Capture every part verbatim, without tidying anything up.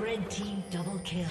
Red team double kill.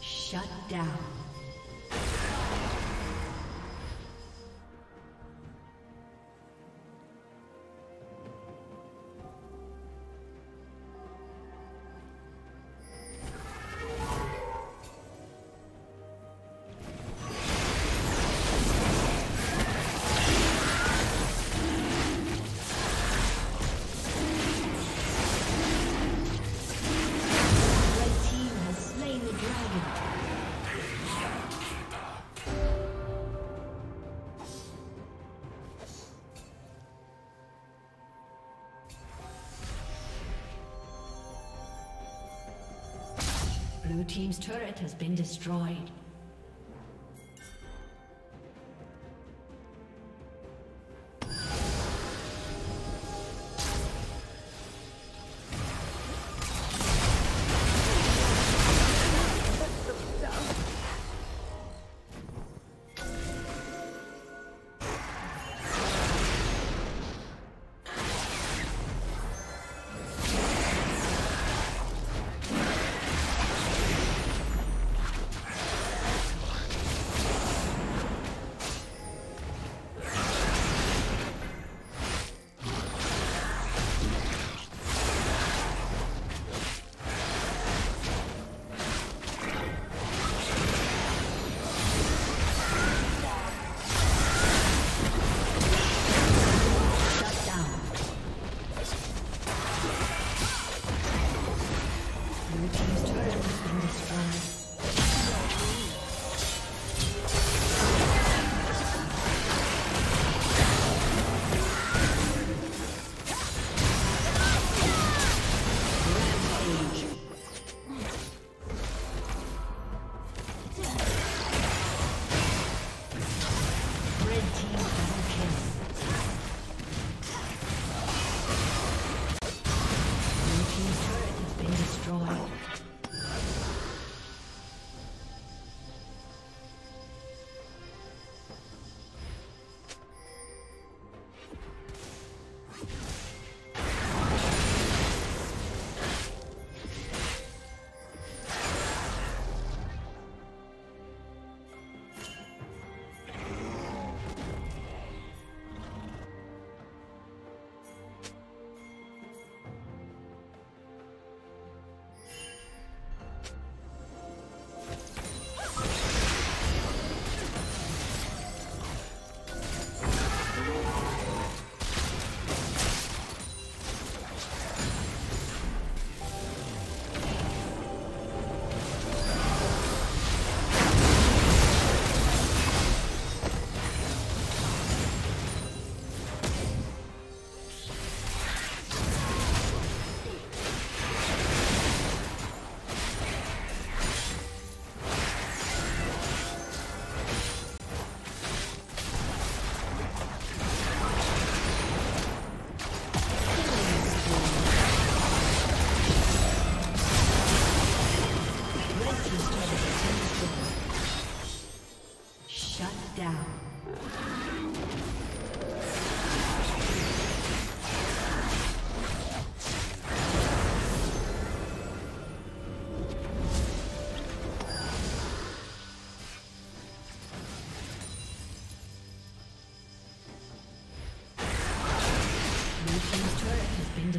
Shut down. Blue team's turret has been destroyed.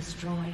Destroyed.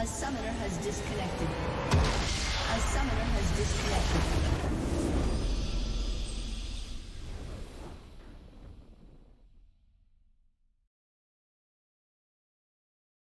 A summoner has disconnected. A summoner has disconnected.